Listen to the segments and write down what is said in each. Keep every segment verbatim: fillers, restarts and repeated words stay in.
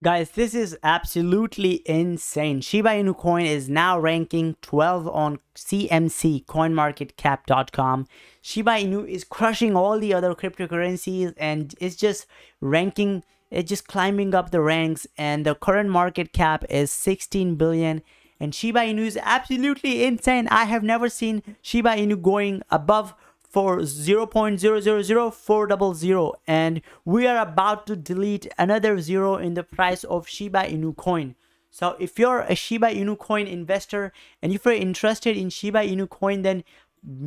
Guys, this is absolutely insane. Shiba Inu coin is now ranking twelve on C M C, coin market cap dot com. Shiba Inu is crushing all the other cryptocurrencies and it's just ranking, it's just climbing up the ranks, and the current market cap is sixteen billion. And Shiba Inu is absolutely insane. I have never seen Shiba Inu going above for zero point zero zero zero four hundred, and we are about to delete another zero in the price of Shiba Inu coin. So if you're a Shiba Inu coin investor and if you're interested in Shiba Inu coin, then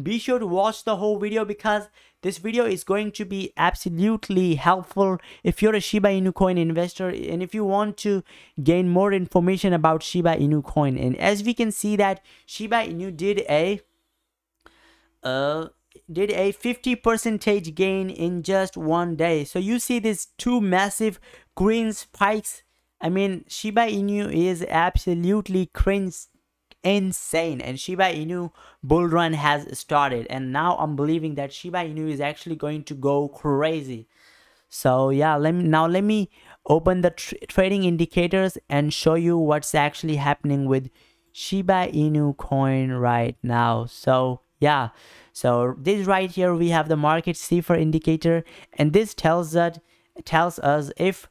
be sure to watch the whole video, because this video is going to be absolutely helpful if you're a Shiba Inu coin investor and if you want to gain more information about Shiba Inu coin. And as we can see that Shiba Inu did a uh did a fifty percent gain in just one day. So you see these two massive green spikes. I mean, Shiba Inu is absolutely cringe insane, and Shiba Inu bull run has started, and now I'm believing that Shiba Inu is actually going to go crazy. So yeah, let me now let me open the tra trading indicators and show you what's actually happening with Shiba Inu coin right now. So yeah, so this right here, we have the market cipher indicator, and this tells that tells us if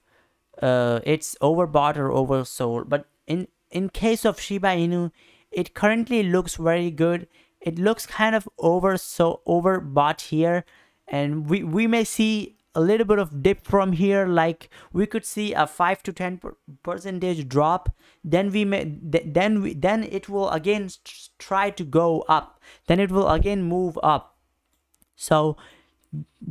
uh, it's overbought or oversold. But in in case of Shiba Inu, it currently looks very good. It looks kind of over so overbought here, and we we may see a little bit of dip from here. Like we could see a five to ten percentage drop, then we may th then we then it will again try to go up, then it will again move up. So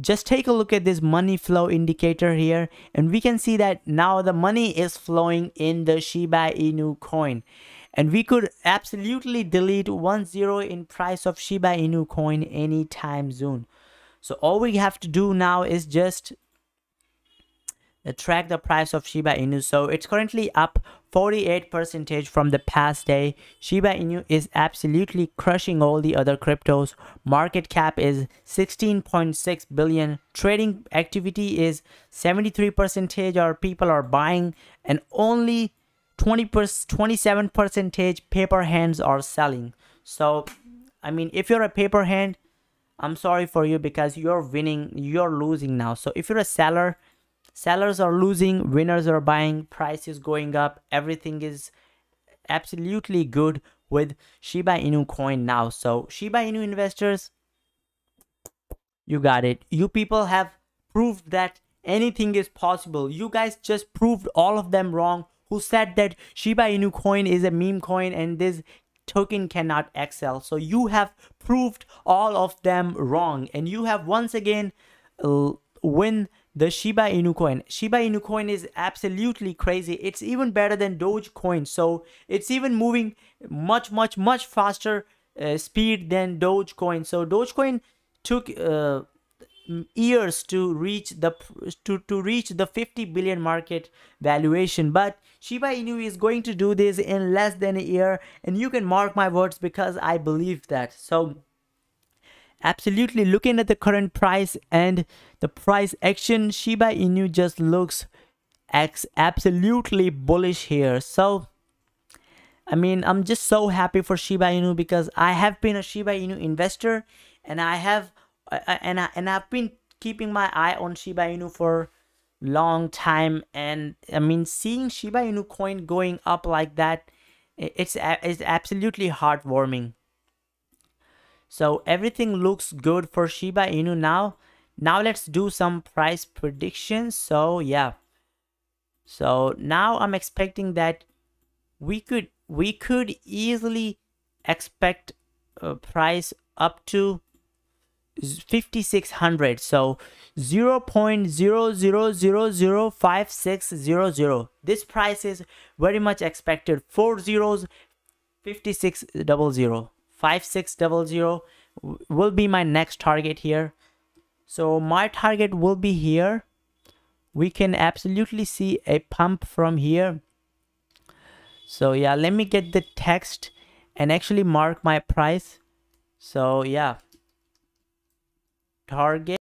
just take a look at this money flow indicator here, and we can see that now the money is flowing in the Shiba Inu coin, and we could absolutely delete one zero in price of Shiba Inu coin anytime soon. So all we have to do now is just track the price of Shiba Inu. So it's currently up forty-eight percent from the past day. Shiba Inu is absolutely crushing all the other cryptos. Market cap is sixteen point six billion. Trading activity is seventy-three percent, or people are buying, and only twenty-seven percent paper hands are selling. So I mean, if you're a paper hand, I'm sorry for you, because you're winning, you're losing now. So if you're a seller, sellers are losing, winners are buying, price is going up. Everything is absolutely good with Shiba Inu coin now. So Shiba Inu investors, you got it. You people have proved that anything is possible. You guys just proved all of them wrong who said that Shiba Inu coin is a meme coin and this token cannot excel. So you have proved all of them wrong, and you have once again uh, win the Shiba Inu coin. Shiba Inu coin is absolutely crazy. It's even better than Dogecoin. So it's even moving much much much faster uh, speed than Dogecoin. So Dogecoin took uh, years to reach the to to reach the fifty billion market valuation, but Shiba Inu is going to do this in less than a year, and you can mark my words, because I believe that. So absolutely, looking at the current price and the price action, Shiba Inu just looks ex absolutely bullish here. So I mean, I'm just so happy for Shiba Inu, because I have been a Shiba Inu investor, and I have And, I, and I've been keeping my eye on Shiba Inu for a long time, and I mean, seeing Shiba Inu coin going up like that, it's, it's absolutely heartwarming. So everything looks good for Shiba Inu now. Now let's do some price predictions. So yeah, so now I'm expecting that we could we could easily expect a price up to fifty-six hundred. So zero point zero zero zero zero five six zero zero, this price is very much expected. Four zeros, fifty-six hundred, fifty-six hundred will be my next target here. So my target will be here. We can absolutely see a pump from here. So yeah, let me get the text and actually mark my price. So yeah, target.